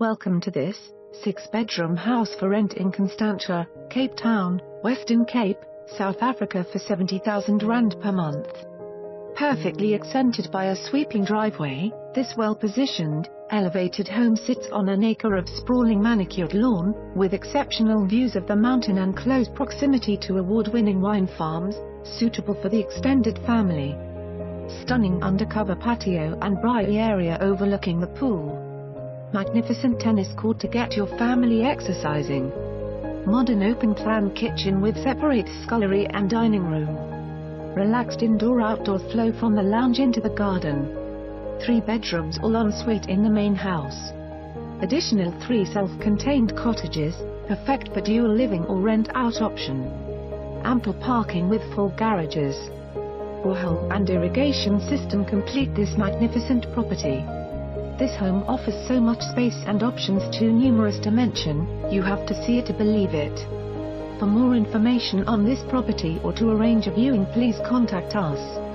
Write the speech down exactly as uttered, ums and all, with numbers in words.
Welcome to this six-bedroom house for rent in Constantia, Cape Town, Western Cape, South Africa for seventy thousand rand per month. Perfectly accented by a sweeping driveway, this well-positioned, elevated home sits on an acre of sprawling manicured lawn, with exceptional views of the mountain and close proximity to award-winning wine farms, suitable for the extended family. Stunning undercover patio and bright area overlooking the pool. Magnificent tennis court to get your family exercising. Modern open-plan kitchen with separate scullery and dining room. Relaxed indoor-outdoor flow from the lounge into the garden. Three bedrooms all ensuite in the main house. Additional three self-contained cottages, perfect for dual living or rent-out option. Ample parking with full garages. Borehole and irrigation system complete this magnificent property. This home offers so much space and options too numerous to mention. You have to see it to believe it. For more information on this property or to arrange a viewing, please contact us.